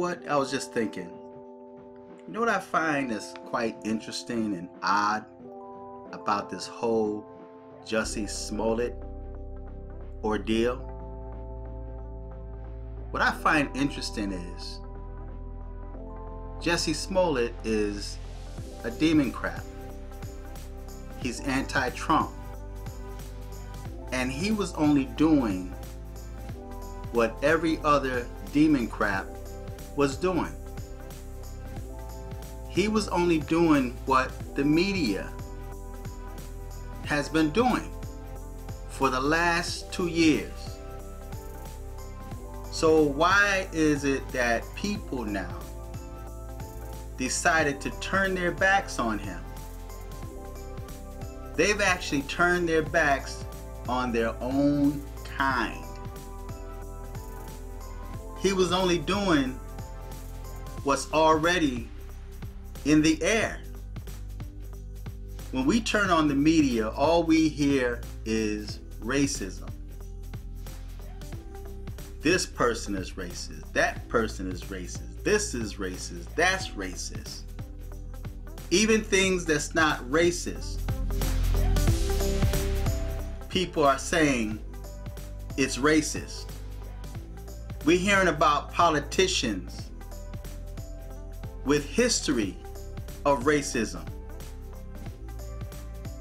what? I was just thinking. You know what I find is quite interesting and odd about this whole Jussie Smollett ordeal? What I find interesting is Jussie Smollett is a demon crab. He's anti-Trump. And he was only doing what every other demon crab was doing. He was only doing what the media has been doing for the last 2 years. So why is it that people now decided to turn their backs on him? They've actually turned their backs on their own kind. He was only doing what's already in the air. When we turn on the media, all we hear is racism. This person is racist, that person is racist, this is racist, that's racist. Even things that's not racist, people are saying it's racist. We're hearing about politicians with history of racism.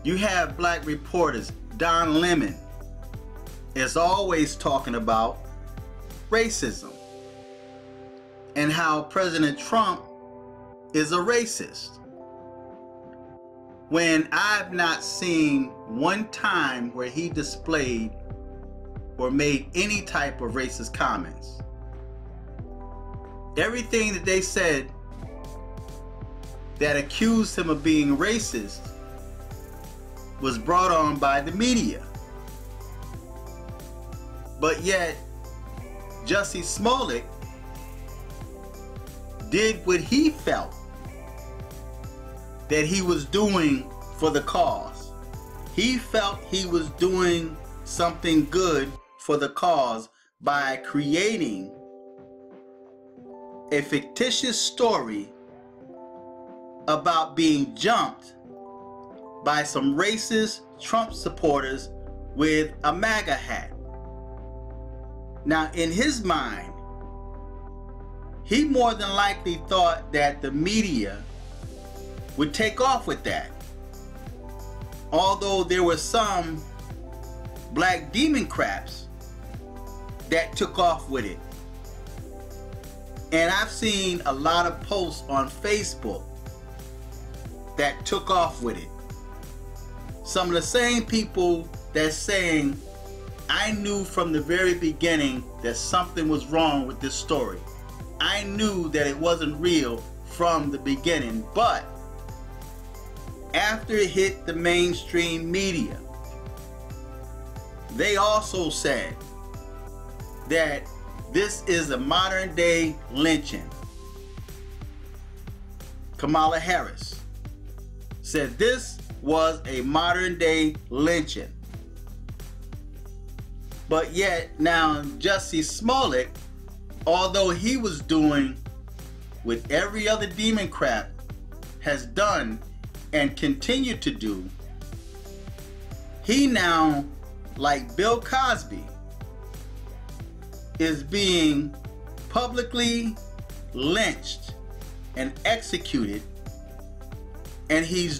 You have black reporters. Don Lemon is always talking about racism and how President Trump is a racist. When I've not seen one time where he displayed or made any type of racist comments. Everything that they said that accused him of being racist was brought on by the media. But yet, Jussie Smollett did what he felt that he was doing for the cause. He felt he was doing something good for the cause by creating a fictitious story about being jumped by some racist Trump supporters with a MAGA hat. Now, in his mind, he more than likely thought that the media would take off with that. Although there were some black demon crabs that took off with it. And I've seen a lot of posts on Facebook that took off with it. Some of the same people that's saying, I knew from the very beginning that something was wrong with this story. I knew that it wasn't real from the beginning, but after it hit the mainstream media, they also said that this is a modern day lynching. Kamala Harris said this was a modern day lynching. But yet now Jussie Smollett, although he was doing what every other demon crap has done and continue to do, he now, like Bill Cosby, is being publicly lynched and executed, and he's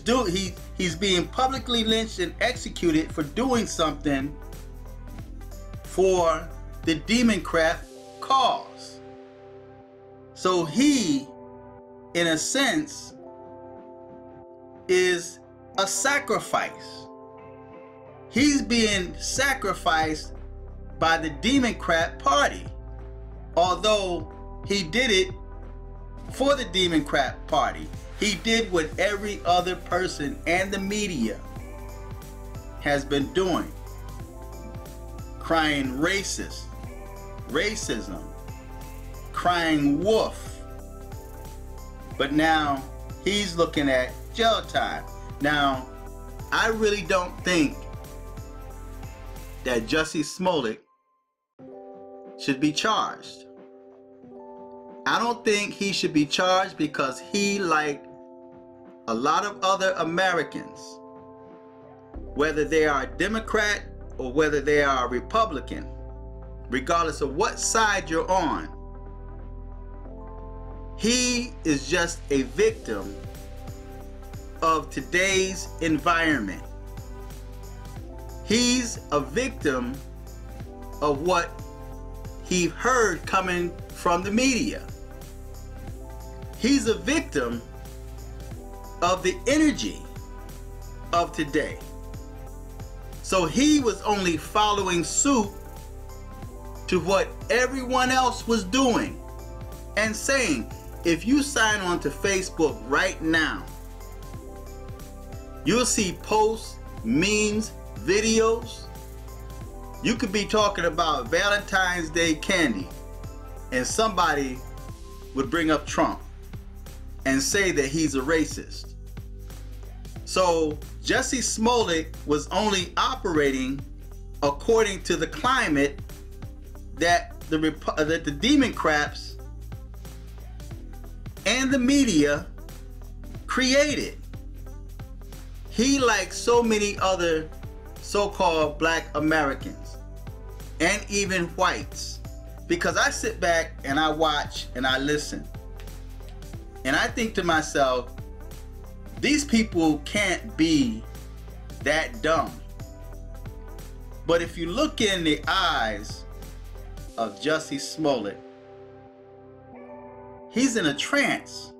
being publicly lynched and executed for doing something for the demon crap cause. So he, in a sense, is a sacrifice. He's being sacrificed by the demon crap party, although he did it for the demon crap party. He did what every other person and the media has been doing, crying racist, racism, crying wolf. But now he's looking at jail time. Now, I really don't think that Jussie Smollett should be charged. I don't think he should be charged because he, like a lot of other Americans, whether they are a Democrat or whether they are a Republican, regardless of what side you're on, he is just a victim of today's environment. He's a victim of what he heard coming from the media. He's a victim of the energy of today. So he was only following suit to what everyone else was doing and saying, if you sign on to Facebook right now, you'll see posts, memes, videos. You could be talking about Valentine's Day candy and somebody would bring up Trump and say that he's a racist. So Jussie Smollett was only operating according to the climate that the demon craps and the media created. He, like so many other so-called black Americans and even whites, because I sit back and I watch and I listen and I think to myself, these people can't be that dumb. But if you look in the eyes of Jussie Smollett, he's in a trance.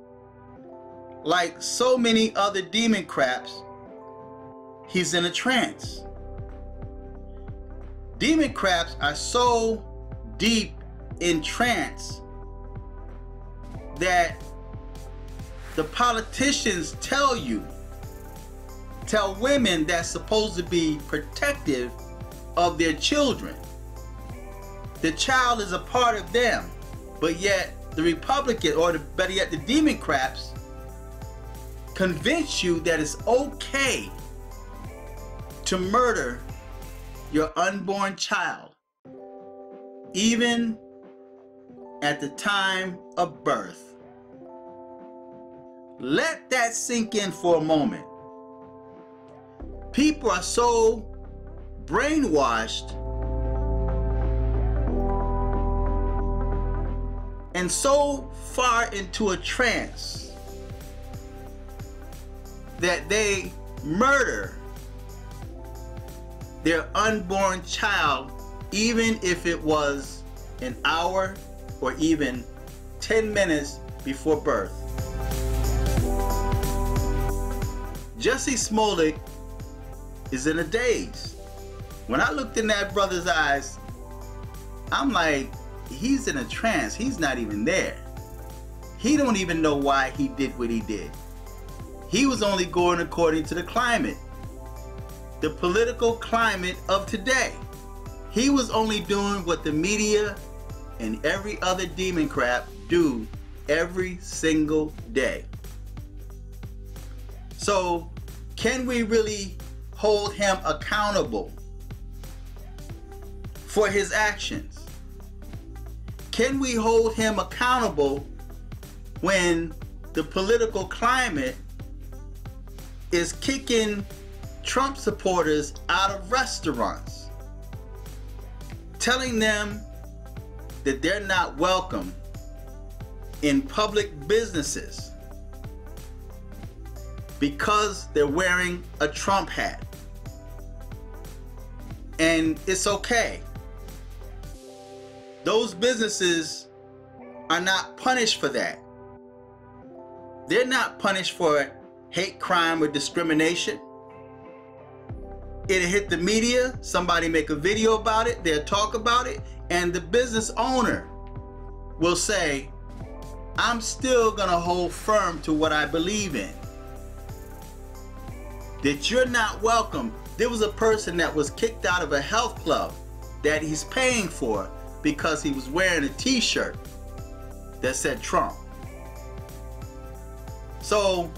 Like so many other demon craps, he's in a trance. Demon craps are so deep in trance that the politicians tell women that's supposed to be protective of their children. The child is a part of them, but yet the Republican, or better yet, the demon craps convince you that it's okay to murder your unborn child, even at the time of birth. Let that sink in for a moment. People are so brainwashed and so far into a trance that they murder their unborn child, even if it was an hour or even 10 minutes before birth. Jussie Smollett is in a daze. When I looked in that brother's eyes, I'm like, he's in a trance. He's not even there. He don't even know why he did what he did. He was only going according to the climate, the political climate of today. He was only doing what the media and every other demon crap do every single day. So can we really hold him accountable for his actions? Can we hold him accountable when the political climate is kicking Trump supporters out of restaurants, telling them that they're not welcome in public businesses because they're wearing a Trump hat? And it's okay. Those businesses are not punished for that. They're not punished for hate crime or discrimination. It hit the media, somebody make a video about it, they'll talk about it, and the business owner will say, I'm still gonna hold firm to what I believe in. That you're not welcome. There was a person that was kicked out of a health club that he's paying for because he was wearing a t-shirt that said Trump. So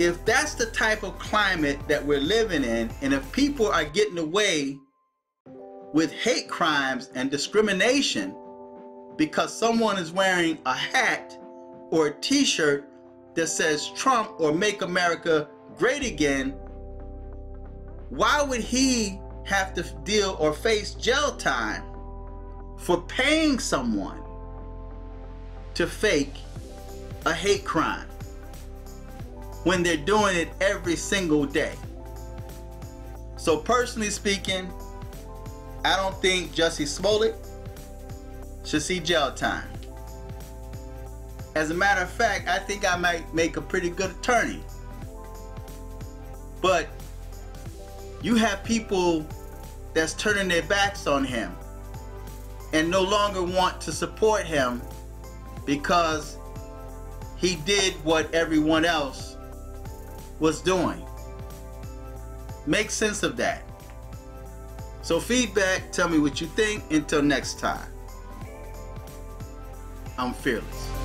if that's the type of climate that we're living in, and if people are getting away with hate crimes and discrimination because someone is wearing a hat or a t-shirt that says Trump or Make America Great Again, why would he have to deal or face jail time for paying someone to fake a hate crime when they're doing it every single day? So personally speaking, I don't think Jussie Smollett should see jail time. As a matter of fact, I think I might make a pretty good attorney. But you have people that's turning their backs on him and no longer want to support him because he did what everyone else was doing. Make sense of that. So feedback, tell me what you think. Until next time, I'm fearless.